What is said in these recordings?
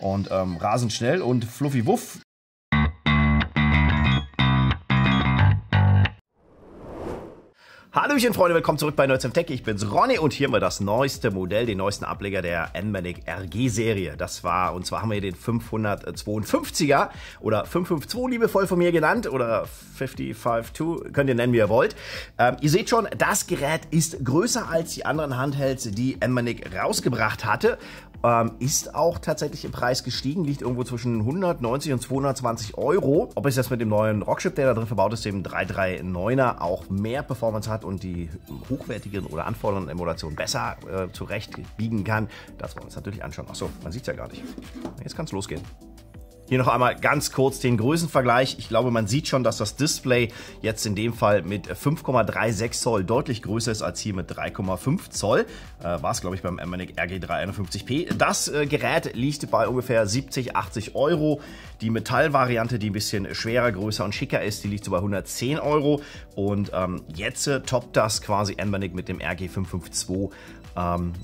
Und rasend schnell und fluffy wuff. Hallöchen Freunde, willkommen zurück bei NerdsHeaven Tech. Ich bin's Ronny und hier haben wir das neueste Modell, den neuesten Ableger der Anbernic RG-Serie. Das war, und zwar haben wir hier den 552er oder 552 liebevoll von mir genannt oder 552, könnt ihr nennen, wie ihr wollt. Ihr seht schon, das Gerät ist größer als die anderen Handhelds, die Anbernic rausgebracht hatte. Ist auch tatsächlich im Preis gestiegen, liegt irgendwo zwischen 190 und 220 Euro. Ob es jetzt mit dem neuen Rockchip, der da drin verbaut ist, dem 339er, auch mehr Performance hat und die hochwertigen oder anfordernden Emulationen besser zurechtbiegen kann, das wollen wir uns natürlich anschauen. Achso, man sieht es ja gar nicht. Jetzt kann es losgehen. Hier noch einmal ganz kurz den Größenvergleich. Ich glaube, man sieht schon, dass das Display jetzt in dem Fall mit 5,36 Zoll deutlich größer ist als hier mit 3,5 Zoll. War es, glaube ich, beim Anbernic RG351P. Das Gerät liegt bei ungefähr 70, 80 Euro. Die Metallvariante, die ein bisschen schwerer, größer und schicker ist, die liegt so bei 110 Euro. Und jetzt toppt das quasi Anbernic mit dem RG552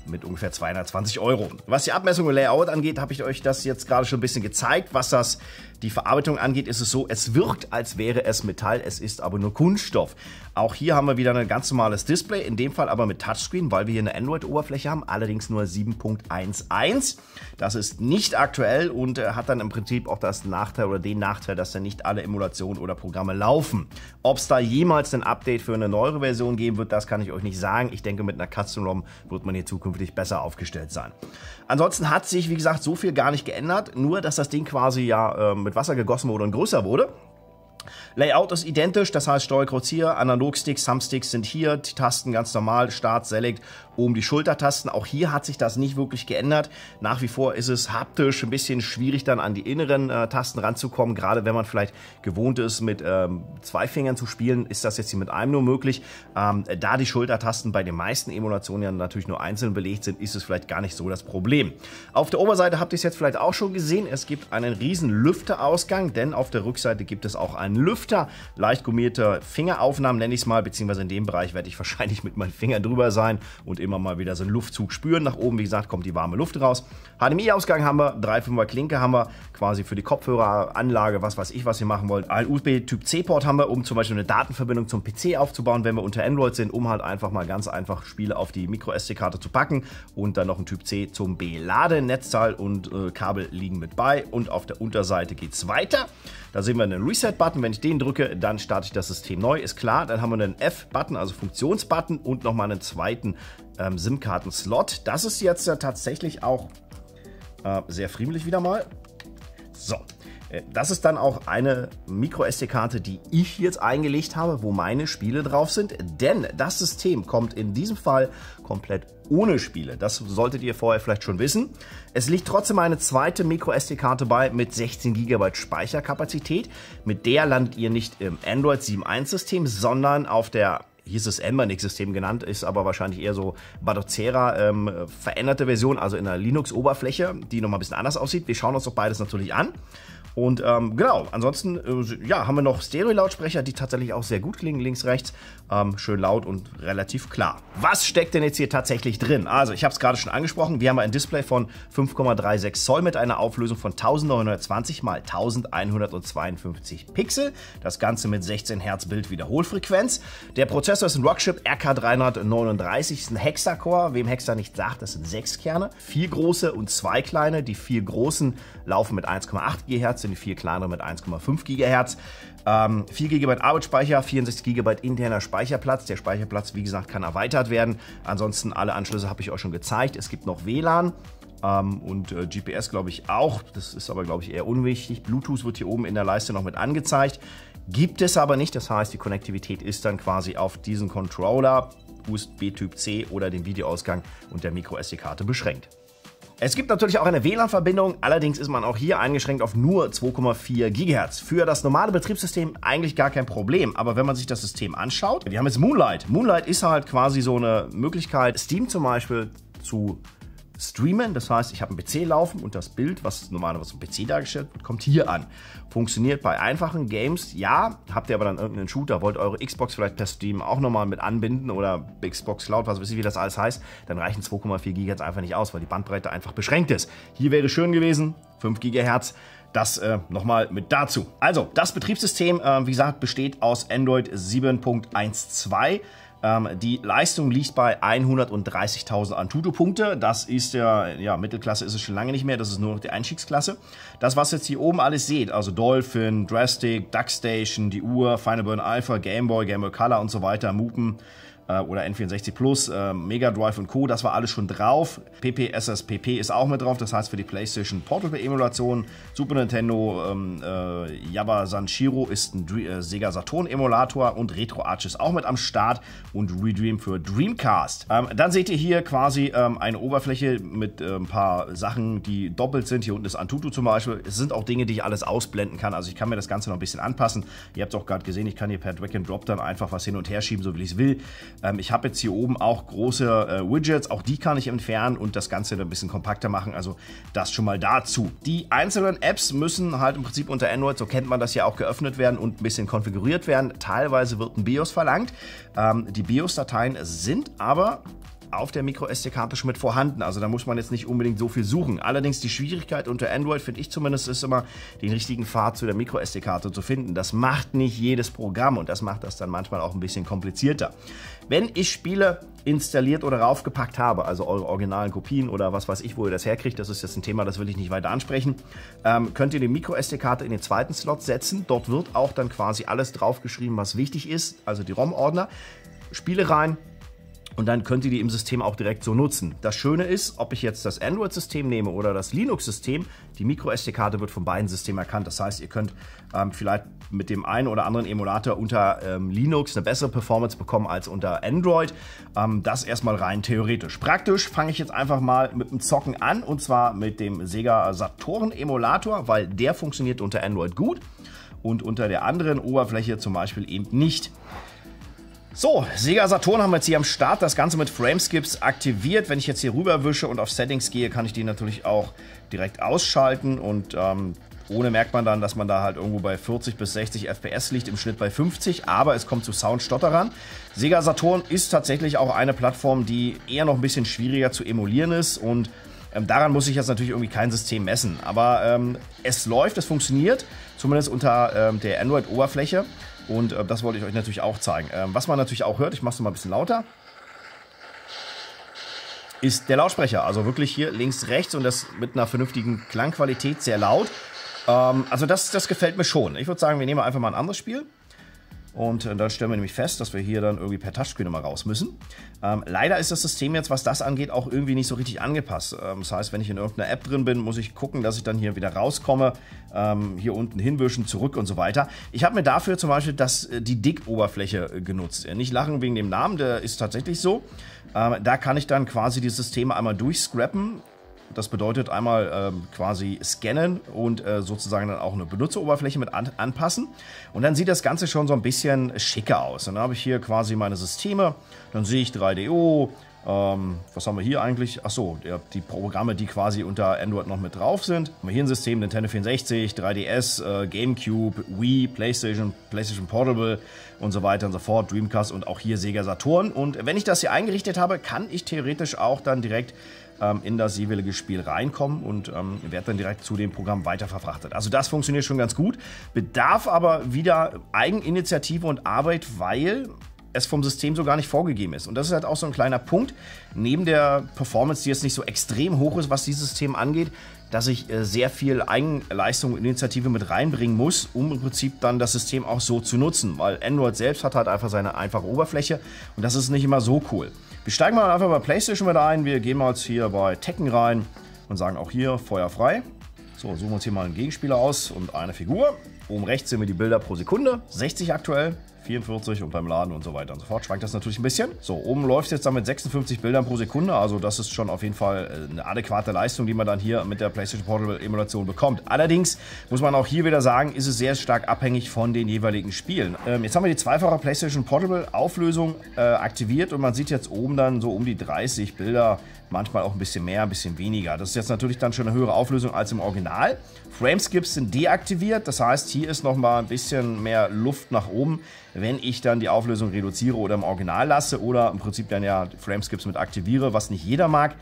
mit ungefähr 220 Euro. Was die Abmessung und Layout angeht, habe ich euch das jetzt gerade schon ein bisschen gezeigt. Was das die Verarbeitung angeht, ist es so, es wirkt, als wäre es Metall, es ist aber nur Kunststoff. Auch hier haben wir wieder ein ganz normales Display, in dem Fall aber mit Touchscreen, weil wir hier eine Android-Oberfläche haben, allerdings nur 7.11. Das ist nicht aktuell und hat dann im Prinzip auch das Nachteil oder den Nachteil, dass dann nicht alle Emulationen oder Programme laufen. Ob es da jemals ein Update für eine neuere Version geben wird, das kann ich euch nicht sagen. Ich denke, mit einer Custom-ROM wird man hier zukünftig besser aufgestellt sein. Ansonsten hat sich, wie gesagt, so viel gar nicht geändert, nur dass das Ding quasi ja mit Wasser gegossen wurde und größer wurde. Layout ist identisch, das heißt Steuerkreuz hier, Analogsticks, Thumbsticks sind hier, die Tasten ganz normal, Start, Select, oben die Schultertasten. Auch hier hat sich das nicht wirklich geändert. Nach wie vor ist es haptisch ein bisschen schwierig, dann an die inneren Tasten ranzukommen. Gerade wenn man vielleicht gewohnt ist, mit zwei Fingern zu spielen, ist das jetzt hier mit einem nur möglich. Da die Schultertasten bei den meisten Emulationen ja natürlich nur einzeln belegt sind, ist es vielleicht gar nicht so das Problem. Auf der Oberseite habt ihr es jetzt vielleicht auch schon gesehen. Es gibt einen riesen Lüfterausgang, denn auf der Rückseite gibt es auch einen Lüfter. Leicht gummierte Fingeraufnahmen nenne ich es mal, beziehungsweise in dem Bereich werde ich wahrscheinlich mit meinen Fingern drüber sein und immer mal wieder so einen Luftzug spüren. Nach oben, wie gesagt, kommt die warme Luft raus. HDMI-Ausgang haben wir, 3,5er Klinke haben wir, quasi für die Kopfhöreranlage, was weiß ich, was ihr machen wollt. Ein USB-Typ-C-Port haben wir, um zum Beispiel eine Datenverbindung zum PC aufzubauen, wenn wir unter Android sind, um halt einfach mal ganz einfach Spiele auf die Micro-SD-Karte zu packen und dann noch ein Typ-C zum B-Laden, Netzteil und Kabel liegen mit bei. Und auf der Unterseite geht es weiter. Da sehen wir einen Reset-Button. Wenn ich den drücke, dann starte ich das System neu, ist klar. Dann haben wir einen F-Button, also Funktionsbutton und nochmal einen zweiten SIM-Karten-Slot. Das ist jetzt ja tatsächlich auch sehr friemelig wieder mal. So, das ist dann auch eine Micro-SD-Karte, die ich jetzt eingelegt habe, wo meine Spiele drauf sind. Denn das System kommt in diesem Fall komplett ohne Spiele. Das solltet ihr vorher vielleicht schon wissen. Es liegt trotzdem eine zweite Micro-SD-Karte bei mit 16 GB Speicherkapazität. Mit der landet ihr nicht im Android 7.1-System, sondern auf der... Hier ist es Anbernic-System genannt, ist aber wahrscheinlich eher so Batocera veränderte Version, also in der Linux-Oberfläche, die nochmal ein bisschen anders aussieht. Wir schauen uns doch beides natürlich an. Und genau, ansonsten ja, haben wir noch Stereo-Lautsprecher, die tatsächlich auch sehr gut klingen, links, rechts, schön laut und relativ klar. Was steckt denn jetzt hier tatsächlich drin? Also, ich habe es gerade schon angesprochen, wir haben ein Display von 5,36 Zoll mit einer Auflösung von 1920 x 1152 Pixel, das Ganze mit 16 Hertz Bildwiederholfrequenz. Der Prozessor ist ein Rockchip RK339, ist ein Hexacore, wem Hexa nicht sagt, das sind 6 Kerne, 4 große und 2 kleine, die 4 großen laufen mit 1,8 GHz, die 4 kleineren mit 1,5 GHz. 4 GB Arbeitsspeicher, 64 GB interner Speicherplatz. Der Speicherplatz, wie gesagt, kann erweitert werden. Ansonsten alle Anschlüsse habe ich euch schon gezeigt. Es gibt noch WLAN und GPS, glaube ich, auch. Das ist aber, glaube ich, eher unwichtig. Bluetooth wird hier oben in der Leiste noch mit angezeigt. Gibt es aber nicht. Das heißt, die Konnektivität ist dann quasi auf diesen Controller, USB Typ C oder den Videoausgang und der Micro-SD-Karte beschränkt. Es gibt natürlich auch eine WLAN-Verbindung, allerdings ist man auch hier eingeschränkt auf nur 2,4 GHz. Für das normale Betriebssystem eigentlich gar kein Problem, aber wenn man sich das System anschaut, wir haben jetzt Moonlight. Moonlight ist halt quasi so eine Möglichkeit, Steam zum Beispiel zu streamen. Das heißt, ich habe einen PC laufen und das Bild, was normalerweise auf dem PC dargestellt wird, kommt hier an. Funktioniert bei einfachen Games, ja. Habt ihr aber dann irgendeinen Shooter, wollt eure Xbox vielleicht per Steam auch nochmal mit anbinden oder Xbox Cloud, was weiß ich, wie das alles heißt, dann reichen 2,4 GHz einfach nicht aus, weil die Bandbreite einfach beschränkt ist. Hier wäre schön gewesen, 5 GHz. Das nochmal mit dazu. Also, das Betriebssystem, wie gesagt, besteht aus Android 7.12. Die Leistung liegt bei 130.000 AnTuTu-Punkte. Das ist ja, Mittelklasse ist es schon lange nicht mehr. Das ist nur noch die Einstiegsklasse. Das, was jetzt hier oben alles seht, also Dolphin, Drastic, Duckstation, die Uhr, Final Burn Alpha, Game Boy, Game Boy Color und so weiter, Mupen oder N64 Plus, Mega Drive und Co., das war alles schon drauf. PPSSPP ist auch mit drauf, das heißt für die PlayStation Portable-Emulation, Super Nintendo, Yaba Sanshiro ist ein Sega Saturn-Emulator und Retro Arch ist auch mit am Start und Redream für Dreamcast. Dann seht ihr hier quasi eine Oberfläche mit ein paar Sachen, die doppelt sind. Hier unten ist AnTuTu zum Beispiel. Es sind auch Dinge, die ich alles ausblenden kann, also ich kann mir das Ganze noch ein bisschen anpassen. Ihr habt es auch gerade gesehen, ich kann hier per Drag and Drop dann einfach was hin und her schieben, so wie ich es will. Ich habe jetzt hier oben auch große Widgets, auch die kann ich entfernen und das Ganze ein bisschen kompakter machen, also das schon mal dazu. Die einzelnen Apps müssen halt im Prinzip unter Android, so kennt man das ja auch, geöffnet werden und ein bisschen konfiguriert werden. Teilweise wird ein BIOS verlangt. Die BIOS-Dateien sind aber auf der MicroSD-Karte schon mit vorhanden. Also da muss man jetzt nicht unbedingt so viel suchen. Allerdings die Schwierigkeit unter Android, finde ich zumindest, ist immer, den richtigen Pfad zu der MicroSD-Karte zu finden. Das macht nicht jedes Programm und das macht das dann manchmal auch ein bisschen komplizierter. Wenn ich Spiele installiert oder raufgepackt habe, also eure originalen Kopien oder was weiß ich, wo ihr das herkriegt, das ist jetzt ein Thema, das will ich nicht weiter ansprechen, könnt ihr die MicroSD-Karte in den zweiten Slot setzen. Dort wird auch dann quasi alles draufgeschrieben, was wichtig ist, also die ROM-Ordner. Spiele rein, und dann könnt ihr die im System auch direkt so nutzen. Das Schöne ist, ob ich jetzt das Android-System nehme oder das Linux-System, die MicroSD-Karte wird von beiden Systemen erkannt. Das heißt, ihr könnt vielleicht mit dem einen oder anderen Emulator unter Linux eine bessere Performance bekommen als unter Android. Das erstmal rein theoretisch. Praktisch fange ich jetzt einfach mal mit dem Zocken an, und zwar mit dem Sega Saturn-Emulator, weil der funktioniert unter Android gut und unter der anderen Oberfläche zum Beispiel eben nicht. So, Sega Saturn haben wir jetzt hier am Start, das Ganze mit Frameskips aktiviert. Wenn ich jetzt hier rüberwische und auf Settings gehe, kann ich die natürlich auch direkt ausschalten und ohne merkt man dann, dass man da halt irgendwo bei 40 bis 60 FPS liegt, im Schnitt bei 50, aber es kommt zu Soundstotterern. Sega Saturn ist tatsächlich auch eine Plattform, die eher noch ein bisschen schwieriger zu emulieren ist und daran muss ich jetzt natürlich irgendwie kein System messen, aber es läuft, es funktioniert, zumindest unter der Android-Oberfläche. Und das wollte ich euch natürlich auch zeigen. Was man natürlich auch hört, ich mache es mal ein bisschen lauter, ist der Lautsprecher. Also wirklich hier links, rechts und das mit einer vernünftigen Klangqualität sehr laut. Also das gefällt mir schon. Ich würde sagen, wir nehmen einfach mal ein anderes Spiel. Und dann stellen wir nämlich fest, dass wir hier dann irgendwie per Touchscreen mal raus müssen. Leider ist das System jetzt, was das angeht, auch irgendwie nicht so richtig angepasst. Das heißt, wenn ich in irgendeiner App drin bin, muss ich gucken, dass ich dann hier wieder rauskomme, hier unten hinwischen, zurück und so weiter. Ich habe mir dafür zum Beispiel die DIC-Oberfläche genutzt. Nicht lachen wegen dem Namen, der ist tatsächlich so. Da kann ich dann quasi die Systeme einmal durchscrappen. Das bedeutet einmal quasi scannen und sozusagen dann auch eine Benutzeroberfläche mit anpassen. Und dann sieht das Ganze schon so ein bisschen schicker aus. Und dann habe ich hier quasi meine Systeme, dann sehe ich 3DO, was haben wir hier eigentlich? Achso, die Programme, die quasi unter Android noch mit drauf sind. Haben wir hier ein System, Nintendo 64, 3DS, Gamecube, Wii, PlayStation, PlayStation Portable und so weiter und so fort, Dreamcast und auch hier Sega Saturn. Und wenn ich das hier eingerichtet habe, kann ich theoretisch auch dann direkt in das jeweilige Spiel reinkommen und werde dann direkt zu dem Programm weiterverfrachtet. Also das funktioniert schon ganz gut, bedarf aber wieder Eigeninitiative und Arbeit, weil es vom System so gar nicht vorgegeben ist. Und das ist halt auch so ein kleiner Punkt, neben der Performance, die jetzt nicht so extrem hoch ist, was dieses System angeht, dass ich sehr viel Eigenleistung und Initiative mit reinbringen muss, um im Prinzip dann das System auch so zu nutzen, weil Android selbst hat halt einfach seine einfache Oberfläche und das ist nicht immer so cool. Wir steigen mal einfach bei PlayStation mit ein, wir gehen mal jetzt hier bei Tekken rein und sagen auch hier Feuer frei. So, suchen wir uns hier mal einen Gegenspieler aus und eine Figur. Oben rechts sehen wir die Bilder pro Sekunde, 60 aktuell, 44 und beim Laden und so weiter und so fort schwankt das natürlich ein bisschen. So, oben läuft es jetzt dann mit 56 Bildern pro Sekunde, also das ist schon auf jeden Fall eine adäquate Leistung, die man dann hier mit der PlayStation Portable Emulation bekommt. Allerdings muss man auch hier wieder sagen, ist es sehr stark abhängig von den jeweiligen Spielen. Jetzt haben wir die zweifache PlayStation Portable Auflösung aktiviert und man sieht jetzt oben dann so um die 30 Bilder, manchmal auch ein bisschen mehr, ein bisschen weniger. Das ist jetzt natürlich dann schon eine höhere Auflösung als im Original. Frameskips sind deaktiviert, das heißt, hier ist nochmal ein bisschen mehr Luft nach oben, wenn ich dann die Auflösung reduziere oder im Original lasse oder im Prinzip dann ja Frameskips mit aktiviere, was nicht jeder mag.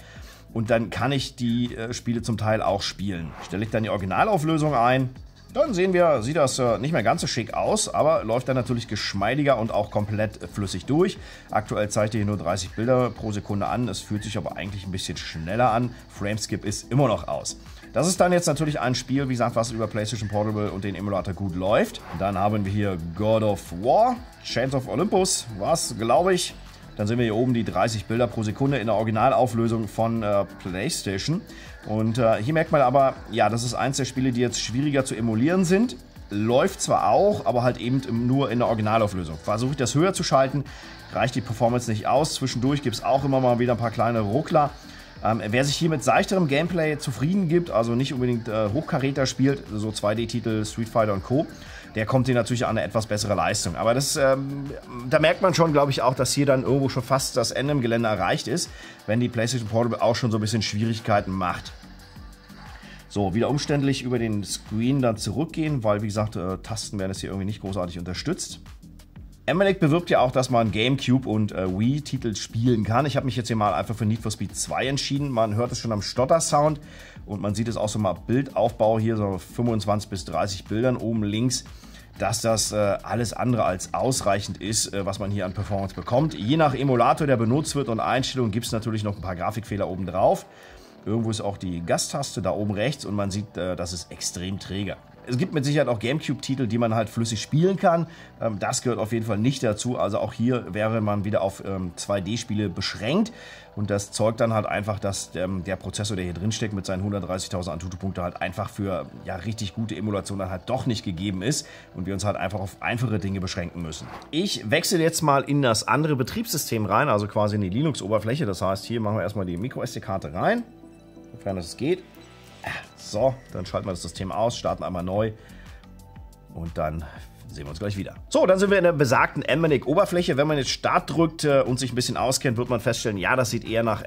Und dann kann ich die Spiele zum Teil auch spielen. Stelle ich dann die Originalauflösung ein, dann sehen wir, sieht das nicht mehr ganz so schick aus, aber läuft dann natürlich geschmeidiger und auch komplett flüssig durch. Aktuell zeigt er hier nur 30 Bilder pro Sekunde an, es fühlt sich aber eigentlich ein bisschen schneller an. Frameskip ist immer noch aus. Das ist dann jetzt natürlich ein Spiel, wie gesagt, was über PlayStation Portable und den Emulator gut läuft. Dann haben wir hier God of War, Chains of Olympus, was glaube ich. Dann sehen wir hier oben die 30 Bilder pro Sekunde in der Originalauflösung von PlayStation. Und hier merkt man aber, ja, das ist eins der Spiele, die jetzt schwieriger zu emulieren sind. Läuft zwar auch, aber halt eben nur in der Originalauflösung. Versuche ich das höher zu schalten, reicht die Performance nicht aus. Zwischendurch gibt es auch immer mal wieder ein paar kleine Ruckler. Wer sich hier mit seichterem Gameplay zufrieden gibt, also nicht unbedingt Hochkaräter spielt, so 2D-Titel, Street Fighter und Co., der kommt hier natürlich an eine etwas bessere Leistung. Aber das, da merkt man schon, glaube ich, auch, dass hier dann irgendwo schon fast das Ende im Gelände erreicht ist, wenn die PlayStation Portable auch schon so ein bisschen Schwierigkeiten macht. So, wieder umständlich über den Screen dann zurückgehen, weil, wie gesagt, Tasten werden jetzt hier irgendwie nicht großartig unterstützt. EmuELEC bewirbt ja auch, dass man Gamecube und Wii-Titel spielen kann. Ich habe mich jetzt hier mal einfach für Need for Speed 2 entschieden. Man hört es schon am Stotter-Sound und man sieht es auch so mal Bildaufbau hier, so 25 bis 30 Bildern oben links, dass das alles andere als ausreichend ist, was man hier an Performance bekommt. Je nach Emulator, der benutzt wird und Einstellungen, gibt es natürlich noch ein paar Grafikfehler oben drauf. Irgendwo ist auch die Gastaste da oben rechts und man sieht, das ist extrem träge. Es gibt mit Sicherheit auch Gamecube-Titel, die man halt flüssig spielen kann. Das gehört auf jeden Fall nicht dazu. Also auch hier wäre man wieder auf 2D-Spiele beschränkt. Und das zeugt dann halt einfach, dass der Prozessor, der hier drin steckt, mit seinen 130.000 AnTuTu-Punkte halt einfach für ja, richtig gute Emulation dann halt doch nicht gegeben ist. Und wir uns halt einfach auf einfache Dinge beschränken müssen. Ich wechsle jetzt mal in das andere Betriebssystem rein, also quasi in die Linux-Oberfläche. Das heißt, hier machen wir erstmal die MicroSD-Karte rein, sofern das geht. So, dann schalten wir das System aus, starten einmal neu und dann sehen wir uns gleich wieder. So, dann sind wir in der besagten Anbernic-Oberfläche. Wenn man jetzt Start drückt und sich ein bisschen auskennt, wird man feststellen, ja, das sieht eher nach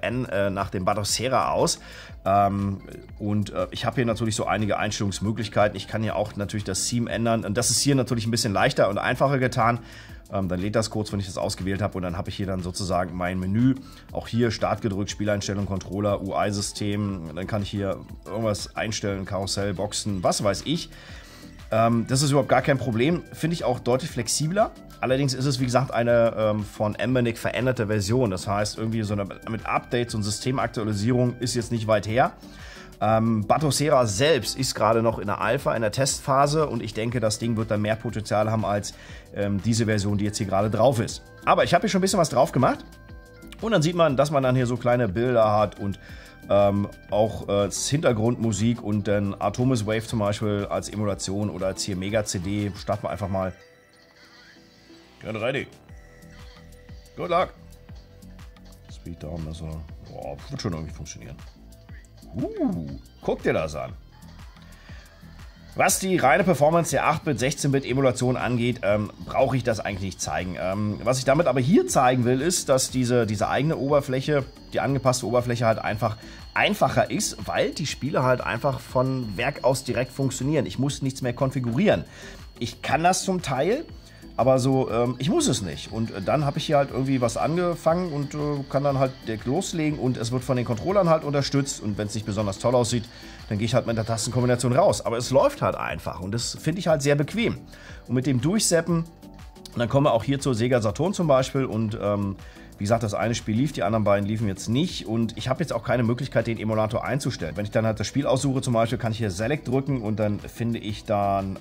dem Batocera aus. Ich habe hier natürlich so einige Einstellungsmöglichkeiten. Ich kann hier auch natürlich das Theme ändern und das ist hier natürlich ein bisschen leichter und einfacher getan. Dann lädt das kurz, wenn ich das ausgewählt habe und dann habe ich hier dann sozusagen mein Menü. Auch hier Start gedrückt, Spieleinstellung, Controller, UI-System. Dann kann ich hier irgendwas einstellen, Karussell, Boxen, was weiß ich. Das ist überhaupt gar kein Problem. Finde ich auch deutlich flexibler. Allerdings ist es, wie gesagt, eine von Anbernic veränderte Version. Das heißt, irgendwie so eine, mit Updates und Systemaktualisierung ist jetzt nicht weit her. Batocera selbst ist gerade noch in der Alpha, in der Testphase und ich denke, das Ding wird dann mehr Potenzial haben als diese Version, die jetzt hier gerade drauf ist. Aber ich habe hier schon ein bisschen was drauf gemacht und dann sieht man, dass man dann hier so kleine Bilder hat und auch Hintergrundmusik und dann Atomis Wave zum Beispiel als Emulation oder als hier Mega CD. Starten wir einfach mal. Get ready. Good luck. Speed down, also. Boah, wird schon irgendwie funktionieren. Guck dir das an. Was die reine Performance der 8-Bit, 16-Bit-Emulation angeht, brauche ich das eigentlich nicht zeigen. Was ich damit aber hier zeigen will, ist, dass diese eigene Oberfläche, die angepasste Oberfläche halt einfach einfacher ist, weil die Spiele halt einfach von Werk aus direkt funktionieren. Ich muss nichts mehr konfigurieren. Ich kann das zum Teil, aber so, ich muss es nicht. Und dann habe ich hier halt irgendwie was angefangen und kann dann halt direkt loslegen und es wird von den Controllern halt unterstützt und wenn es nicht besonders toll aussieht, dann gehe ich halt mit der Tastenkombination raus. Aber es läuft halt einfach und das finde ich halt sehr bequem. Und mit dem Durchseppen, dann kommen wir auch hier zur Sega Saturn zum Beispiel und wie gesagt, das eine Spiel lief, die anderen beiden liefen jetzt nicht und ich habe jetzt auch keine Möglichkeit, den Emulator einzustellen. Wenn ich dann halt das Spiel aussuche zum Beispiel, kann ich hier Select drücken und dann finde ich dann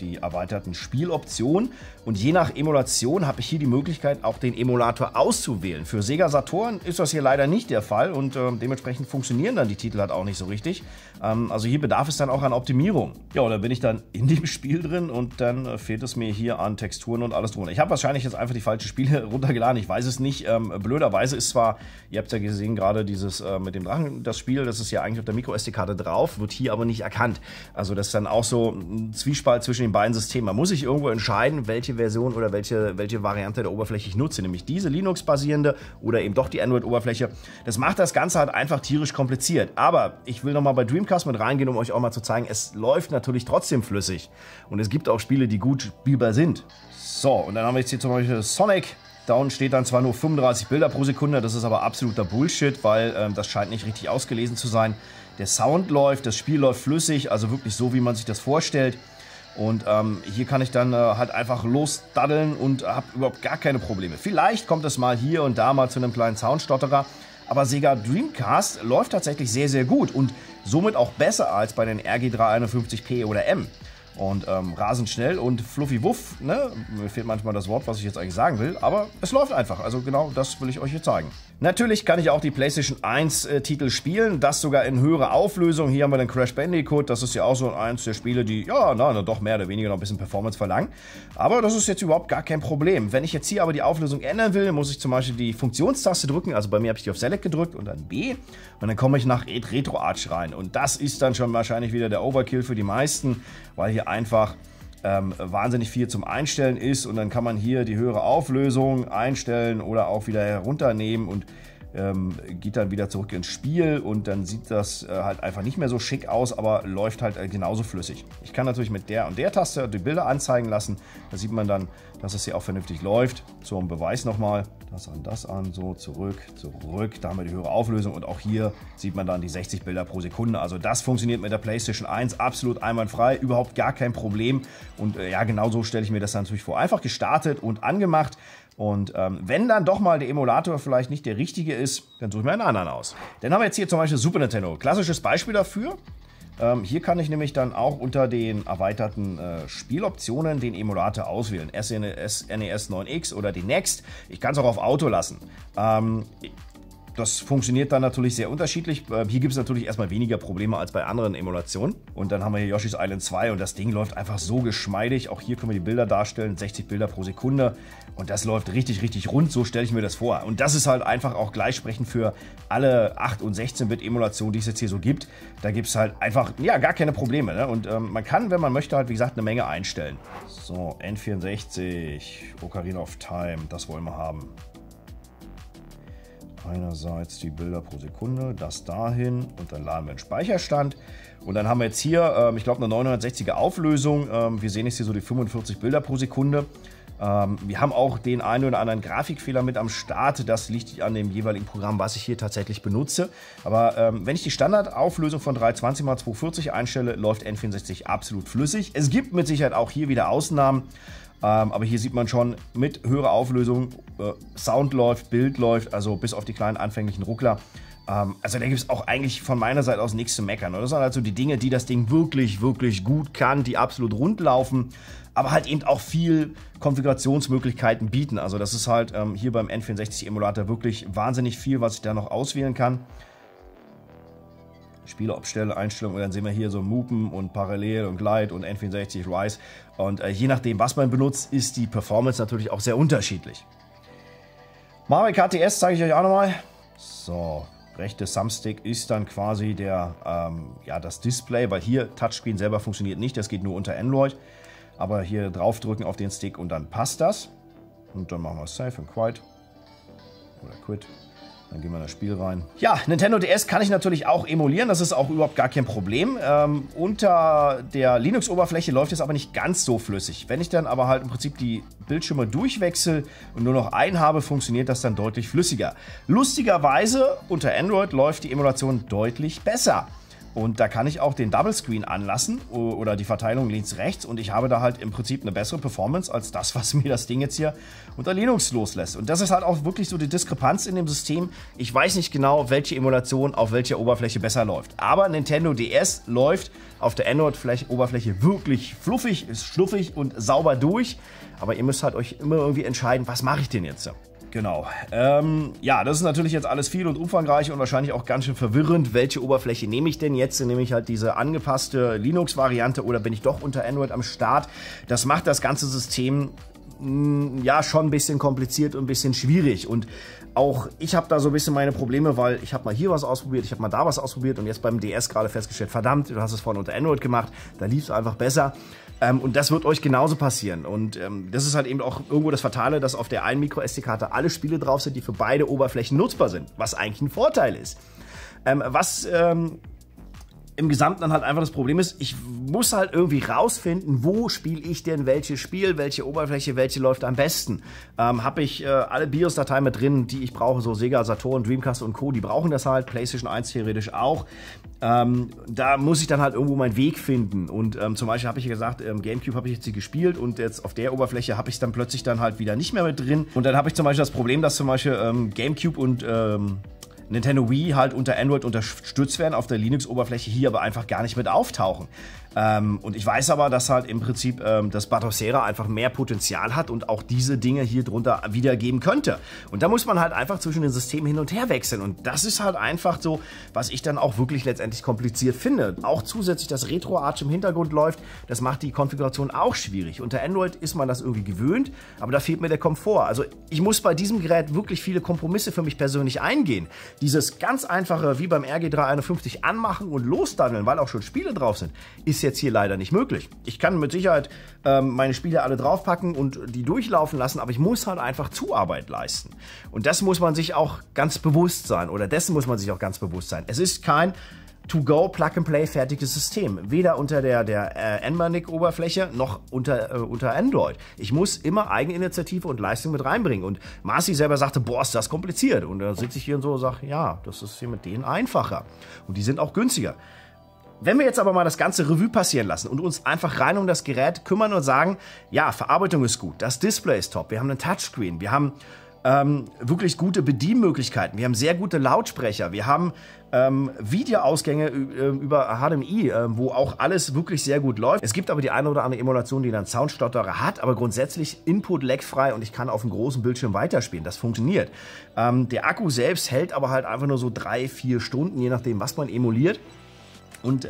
die erweiterten Spieloptionen und je nach Emulation habe ich hier die Möglichkeit, auch den Emulator auszuwählen. Für Sega Saturn ist das hier leider nicht der Fall und dementsprechend funktionieren dann die Titel halt auch nicht so richtig. Also hier bedarf es dann auch an Optimierung. Ja, und dann bin ich dann in dem Spiel drin und dann fehlt es mir hier an Texturen und alles drunter. Ich habe wahrscheinlich jetzt einfach die falschen Spiele runtergeladen, ich weiß es nicht. Blöderweise ist zwar, ihr habt ja gesehen, gerade dieses mit dem Drachen, das Spiel, das ist ja eigentlich auf der MicroSD-Karte drauf, wird hier aber nicht erkannt. Also das ist dann auch so ein Zwiespalt zwischen den beiden Systemen. Man muss sich irgendwo entscheiden, welche Version oder welche Variante der Oberfläche ich nutze, nämlich diese Linux-basierende oder eben doch die Android-Oberfläche. Das macht das Ganze halt einfach tierisch kompliziert. Aber ich will nochmal bei Dreamcast mit reingehen, um euch auch mal zu zeigen, es läuft natürlich trotzdem flüssig. Und es gibt auch Spiele, die gut spielbar sind. So, und dann haben wir jetzt hier zum Beispiel Sonic. Down steht dann zwar nur 35 Bilder pro Sekunde, das ist aber absoluter Bullshit, weil das scheint nicht richtig ausgelesen zu sein. Der Sound läuft, das Spiel läuft flüssig, also wirklich so, wie man sich das vorstellt. Und hier kann ich dann halt einfach losdaddeln und habe überhaupt gar keine Probleme. Vielleicht kommt es mal hier und da mal zu einem kleinen Soundstotterer, aber Sega Dreamcast läuft tatsächlich sehr, sehr gut und somit auch besser als bei den RG351P oder M. Und rasend schnell und fluffy wuff, ne? Mir fehlt manchmal das Wort, was ich jetzt eigentlich sagen will, aber es läuft einfach. Also genau das will ich euch hier zeigen. Natürlich kann ich auch die PlayStation 1 Titel spielen, das sogar in höherer Auflösung. Hier haben wir den Crash Bandicoot, das ist ja auch so eins der Spiele, die, ja, na doch mehr oder weniger noch ein bisschen Performance verlangen. Aber das ist jetzt überhaupt gar kein Problem. Wenn ich jetzt hier aber die Auflösung ändern will, muss ich zum Beispiel die Funktionstaste drücken. Also bei mir habe ich die auf Select gedrückt und dann B. Und dann komme ich nach Retro Arch rein. Und das ist dann schon wahrscheinlich wieder der Overkill für die meisten, weil hier einfach wahnsinnig viel zum Einstellen ist und dann kann man hier die höhere Auflösung einstellen oder auch wieder herunternehmen und geht dann wieder zurück ins Spiel und dann sieht das halt einfach nicht mehr so schick aus, aber läuft halt genauso flüssig. Ich kann natürlich mit der und der Taste die Bilder anzeigen lassen, da sieht man dann, dass es hier auch vernünftig läuft. Zum Beweis nochmal, das an, so, zurück, zurück, da haben wir die höhere Auflösung und auch hier sieht man dann die 60 Bilder pro Sekunde. Also das funktioniert mit der PlayStation 1 absolut einwandfrei, überhaupt gar kein Problem und ja, genau so stelle ich mir das dann natürlich vor. Einfach gestartet und angemacht. Und wenn dann doch mal der Emulator vielleicht nicht der richtige ist, dann suche ich mir einen anderen aus. Dann haben wir jetzt hier zum Beispiel Super Nintendo. Klassisches Beispiel dafür. Hier kann ich nämlich dann auch unter den erweiterten Spieloptionen den Emulator auswählen. SNES 9X oder die Next. Ich kann es auch auf Auto lassen. Das funktioniert dann natürlich sehr unterschiedlich. Hier gibt es natürlich erstmal weniger Probleme als bei anderen Emulationen. Und dann haben wir hier Yoshi's Island 2 und das Ding läuft einfach so geschmeidig. Auch hier können wir die Bilder darstellen, 60 Bilder pro Sekunde. Und das läuft richtig, richtig rund, so stelle ich mir das vor. Und das ist halt einfach auch gleichsprechend für alle 8- und 16-Bit-Emulationen, die es jetzt hier so gibt. Da gibt es halt einfach, ja, gar keine Probleme, ne? Und man kann, wenn man möchte, halt, wie gesagt, eine Menge einstellen. So, N64, Ocarina of Time, das wollen wir haben. Einerseits die Bilder pro Sekunde, das dahin und dann laden wir einen Speicherstand. Und dann haben wir jetzt hier, ich glaube, eine 960er Auflösung. Wir sehen jetzt hier so die 45 Bilder pro Sekunde. Wir haben auch den einen oder anderen Grafikfehler mit am Start. Das liegt an dem jeweiligen Programm, was ich hier tatsächlich benutze. Aber wenn ich die Standardauflösung von 320x240 einstelle, läuft N64 absolut flüssig. Es gibt mit Sicherheit auch hier wieder Ausnahmen. Aber hier sieht man schon, mit höherer Auflösung, Sound läuft, Bild läuft, also bis auf die kleinen anfänglichen Ruckler. Also da gibt es auch eigentlich von meiner Seite aus nichts zu meckern. Und das sind halt so die Dinge, die das Ding wirklich, wirklich gut kann, die absolut rund laufen, aber halt eben auch viel Konfigurationsmöglichkeiten bieten. Also das ist halt hier beim N64-Emulator wirklich wahnsinnig viel, was ich da noch auswählen kann. Spieleopstelle, Einstellung und dann sehen wir hier so Mupen und Parallel und Glide und N64 Rise und je nachdem, was man benutzt, ist die Performance natürlich auch sehr unterschiedlich. Mario KTS zeige ich euch auch nochmal. So, rechte Thumbstick ist dann quasi der, ja, das Display, weil hier Touchscreen selber funktioniert nicht, das geht nur unter Android, aber hier draufdrücken auf den Stick und dann passt das und dann machen wir Safe und Quiet oder Quit. Dann gehen wir in das Spiel rein. Ja, Nintendo DS kann ich natürlich auch emulieren, das ist auch überhaupt gar kein Problem. Unter der Linux-Oberfläche läuft es aber nicht ganz so flüssig. Wenn ich dann aber halt im Prinzip die Bildschirme durchwechsel und nur noch einen habe, funktioniert das dann deutlich flüssiger. Lustigerweise, unter Android läuft die Emulation deutlich besser. Und da kann ich auch den Double Screen anlassen oder die Verteilung links-rechts und ich habe da halt im Prinzip eine bessere Performance als das, was mir das Ding jetzt hier unter Linux loslässt. Und das ist halt auch wirklich so die Diskrepanz in dem System. Ich weiß nicht genau, welche Emulation auf welcher Oberfläche besser läuft. Aber Nintendo DS läuft auf der Android-Oberfläche wirklich fluffig, ist schluffig und sauber durch. Aber ihr müsst halt euch immer irgendwie entscheiden, was mache ich denn jetzt? Genau. Ja, das ist natürlich jetzt alles viel und umfangreich und wahrscheinlich auch ganz schön verwirrend. Welche Oberfläche nehme ich denn jetzt? Nehme ich halt diese angepasste Linux-Variante oder bin ich doch unter Android am Start? Das macht das ganze System ja schon ein bisschen kompliziert und ein bisschen schwierig. Und auch ich habe da so ein bisschen meine Probleme, weil ich habe mal hier was ausprobiert, ich habe mal da was ausprobiert und jetzt beim DS gerade festgestellt, verdammt, du hast es vorhin unter Android gemacht, da lief es einfach besser. Und das wird euch genauso passieren. Und das ist halt eben auch irgendwo das Fatale, dass auf der einen Micro-SD-Karte alle Spiele drauf sind, die für beide Oberflächen nutzbar sind, was eigentlich ein Vorteil ist. Was im Gesamten dann halt einfach das Problem ist, ich muss halt irgendwie rausfinden, wo spiele ich denn welches Spiel, welche Oberfläche, welche läuft am besten. Habe ich alle BIOS-Dateien mit drin, die ich brauche, so Sega, Saturn, Dreamcast und Co., die brauchen das halt, PlayStation 1 theoretisch auch. Da muss ich dann halt irgendwo meinen Weg finden und zum Beispiel habe ich gesagt, Gamecube habe ich jetzt hier gespielt und jetzt auf der Oberfläche habe ich es dann plötzlich dann halt wieder nicht mehr mit drin und dann habe ich zum Beispiel das Problem, dass zum Beispiel Gamecube und Nintendo Wii halt unter Android unterstützt werden, auf der Linux-Oberfläche hier aber einfach gar nicht mit auftauchen. Und ich weiß aber, dass halt im Prinzip das Batocera einfach mehr Potenzial hat und auch diese Dinge hier drunter wiedergeben könnte. Und da muss man halt einfach zwischen den Systemen hin und her wechseln. Und das ist halt einfach so, was ich dann auch wirklich letztendlich kompliziert finde. Auch zusätzlich, dass Retro Arch im Hintergrund läuft, das macht die Konfiguration auch schwierig. Unter Android ist man das irgendwie gewöhnt, aber da fehlt mir der Komfort. Also ich muss bei diesem Gerät wirklich viele Kompromisse für mich persönlich eingehen. Dieses ganz einfache, wie beim RG351, anmachen und losdaddeln, weil auch schon Spiele drauf sind, ist jetzt hier leider nicht möglich. Ich kann mit Sicherheit meine Spiele alle draufpacken und die durchlaufen lassen, aber ich muss halt einfach Zuarbeit leisten. Und das muss man sich auch ganz bewusst sein, oder dessen muss man sich auch ganz bewusst sein. Es ist kein To-Go, Plug-and-Play, fertiges System. Weder unter der Anbernic-Oberfläche noch unter Android. Ich muss immer Eigeninitiative und Leistung mit reinbringen. Und Marci selber sagte, boah, ist das kompliziert. Und dann sitze ich hier und so und sage, ja, das ist hier mit denen einfacher. Und die sind auch günstiger. Wenn wir jetzt aber mal das ganze Revue passieren lassen und uns einfach rein um das Gerät kümmern und sagen, ja, Verarbeitung ist gut, das Display ist top, wir haben einen Touchscreen, wir haben wirklich gute Bedienmöglichkeiten, wir haben sehr gute Lautsprecher, wir haben Videoausgänge über HDMI, wo auch alles wirklich sehr gut läuft. Es gibt aber die eine oder andere Emulation, die dann Soundstotterer hat, aber grundsätzlich Input-Lag-frei und ich kann auf dem großen Bildschirm weiterspielen. Das funktioniert. Der Akku selbst hält aber halt einfach nur so 3-4 Stunden, je nachdem, was man emuliert. Und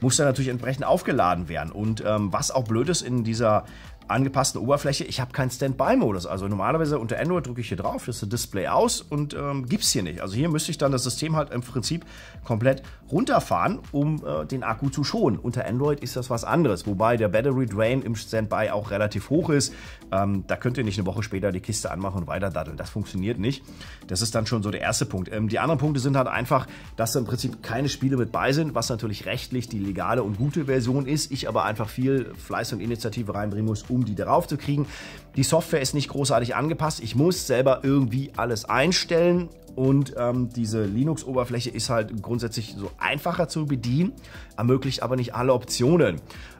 muss dann natürlich entsprechend aufgeladen werden. Und was auch blöd ist in dieser angepassten Oberfläche, ich habe keinen Standby-Modus. Also normalerweise unter Android drücke ich hier drauf, das ist das Display aus und gibt es hier nicht. Also hier müsste ich dann das System halt im Prinzip komplett runterfahren, um den Akku zu schonen. Unter Android ist das was anderes, wobei der Battery Drain im Standby auch relativ hoch ist. Da könnt ihr nicht eine Woche später die Kiste anmachen und weiter daddeln. Das funktioniert nicht. Das ist dann schon so der erste Punkt. Die anderen Punkte sind halt einfach, dass im Prinzip keine Spiele mit bei sind, was natürlich rechtlich die legale und gute Version ist. Ich aber einfach viel Fleiß und Initiative reinbringen muss, um die darauf zu kriegen. Die Software ist nicht großartig angepasst. Ich muss selber irgendwie alles einstellen und diese Linux-Oberfläche ist halt grundsätzlich so einfacher zu bedienen, ermöglicht aber nicht alle Optionen.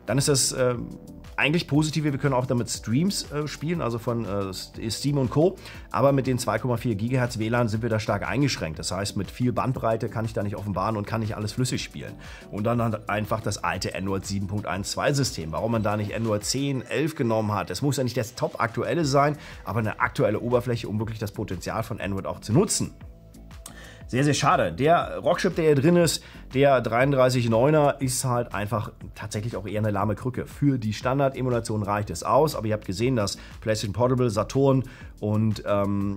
Dann ist das eigentlich positiv, wir können auch damit Streams spielen, also von Steam und Co. Aber mit den 2,4 GHz WLAN sind wir da stark eingeschränkt. Das heißt, mit viel Bandbreite kann ich da nicht offenbaren und kann nicht alles flüssig spielen. Und dann hat einfach das alte Android 7.12 System. Warum man da nicht Android 10, 11 genommen hat, das muss ja nicht das Top-Aktuelle sein, aber eine aktuelle Oberfläche, um wirklich das Potenzial von Android auch zu nutzen. Sehr, sehr schade. Der Rockchip, der hier drin ist, der 339er, ist halt einfach tatsächlich auch eher eine lahme Krücke. Für die Standard-Emulation reicht es aus, aber ihr habt gesehen, dass PlayStation Portable, Saturn und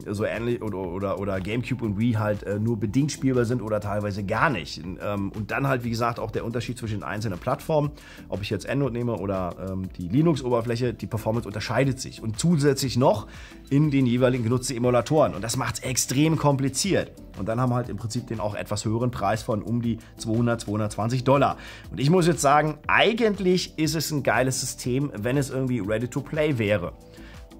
so ähnlich oder Gamecube und Wii halt nur bedingt spielbar sind oder teilweise gar nicht. Und dann halt, wie gesagt, auch der Unterschied zwischen den einzelnen Plattformen, ob ich jetzt Android nehme oder die Linux-Oberfläche, die Performance unterscheidet sich. Und zusätzlich noch in den jeweiligen genutzten Emulatoren. Und das macht es extrem kompliziert. Und dann haben wir halt im Prinzip den auch etwas höheren Preis von um die $200, $220. Und ich muss jetzt sagen, eigentlich ist es ein geiles System, wenn es irgendwie ready to play wäre.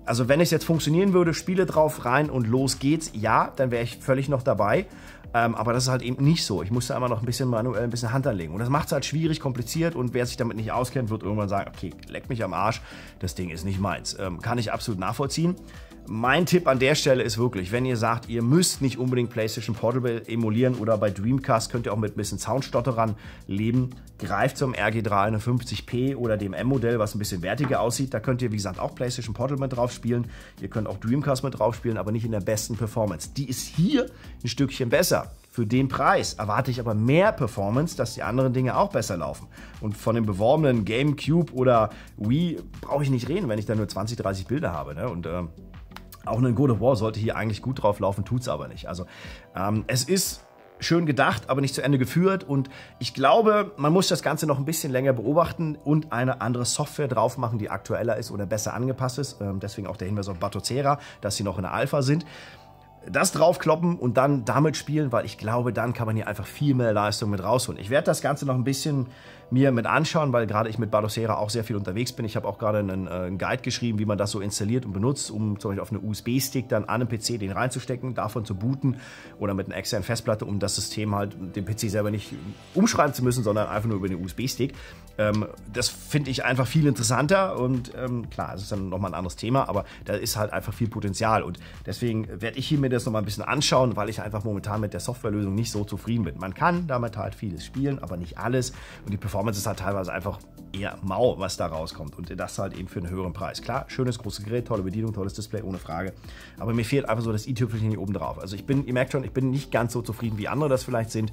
Also wenn es jetzt funktionieren würde, Spiele drauf, rein und los geht's, ja, dann wäre ich völlig noch dabei. Aber das ist halt eben nicht so. Ich muss da immer noch ein bisschen manuell, ein bisschen Hand anlegen. Und das macht es halt schwierig, kompliziert und wer sich damit nicht auskennt, wird irgendwann sagen, okay, leck mich am Arsch, das Ding ist nicht meins. Kann ich absolut nachvollziehen. Mein Tipp an der Stelle ist wirklich, wenn ihr sagt, ihr müsst nicht unbedingt PlayStation Portable emulieren oder bei Dreamcast könnt ihr auch mit ein bisschen Soundstotterern leben, greift zum RG351P oder dem M-Modell, was ein bisschen wertiger aussieht. Da könnt ihr, wie gesagt, auch PlayStation Portable mit drauf spielen. Ihr könnt auch Dreamcast mit drauf spielen, aber nicht in der besten Performance. Die ist hier ein Stückchen besser. Für den Preis erwarte ich aber mehr Performance, dass die anderen Dinge auch besser laufen. Und von dem beworbenen GameCube oder Wii brauche ich nicht reden, wenn ich da nur 20, 30 Bilder habe. Ne? Und auch ein God of War sollte hier eigentlich gut drauf laufen, tut's aber nicht. Also es ist schön gedacht, aber nicht zu Ende geführt und ich glaube, man muss das Ganze noch ein bisschen länger beobachten und eine andere Software drauf machen, die aktueller ist oder besser angepasst ist. Deswegen auch der Hinweis auf Batocera, dass sie noch in der Alpha sind. das draufkloppen und dann damit spielen, weil ich glaube, dann kann man hier einfach viel mehr Leistung mit rausholen. Ich werde das Ganze noch ein bisschen mir mit anschauen, weil gerade ich mit Batocera auch sehr viel unterwegs bin. Ich habe auch gerade einen Guide geschrieben, wie man das so installiert und benutzt, um zum Beispiel auf einen USB-Stick dann an einen PC den reinzustecken, davon zu booten oder mit einer externen Festplatte, um das System halt, den PC selber nicht umschreiben zu müssen, sondern einfach nur über den USB-Stick. Das finde ich einfach viel interessanter und klar, es ist dann nochmal ein anderes Thema, aber da ist halt einfach viel Potenzial und deswegen werde ich hier mir das nochmal ein bisschen anschauen, weil ich einfach momentan mit der Softwarelösung nicht so zufrieden bin. Man kann damit halt vieles spielen, aber nicht alles und die Performance ist halt teilweise einfach eher mau, was da rauskommt und das halt eben für einen höheren Preis. Klar, schönes, großes Gerät, tolle Bedienung, tolles Display, ohne Frage, aber mir fehlt einfach so das i-Tüpfelchen hier oben drauf. Also ich bin, ihr merkt schon, ich bin nicht ganz so zufrieden, wie andere das vielleicht sind.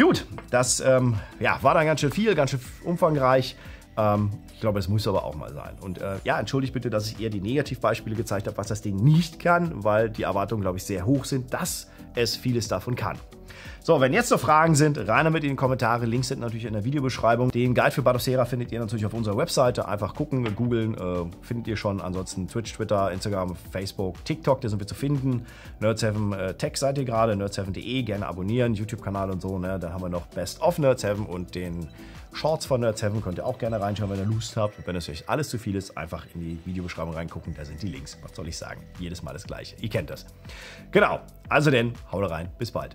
Gut, das ja, war dann ganz schön viel, ganz schön umfangreich. Ich glaube, es muss aber auch mal sein. Und ja, entschuldigt bitte, dass ich eher die Negativbeispiele gezeigt habe, was das Ding nicht kann, weil die Erwartungen, glaube ich, sehr hoch sind, dass es vieles davon kann. So, wenn jetzt noch Fragen sind, rein damit in die Kommentare. Links sind natürlich in der Videobeschreibung. Den Guide für Batocera findet ihr natürlich auf unserer Webseite. Einfach gucken, googeln, findet ihr schon. Ansonsten Twitch, Twitter, Instagram, Facebook, TikTok, da sind wir zu finden. NerdsHeaven Tech seid ihr gerade, nerdsheaven.de, gerne abonnieren, YouTube-Kanal und so. Ne? Da haben wir noch Best of NerdsHeaven und den Shorts von NerdsHeaven könnt ihr auch gerne reinschauen, wenn ihr Lust habt. Und wenn es euch alles zu viel ist, einfach in die Videobeschreibung reingucken, da sind die Links. Was soll ich sagen? Jedes Mal das Gleiche. Ihr kennt das. Genau, also denn, haut rein, bis bald.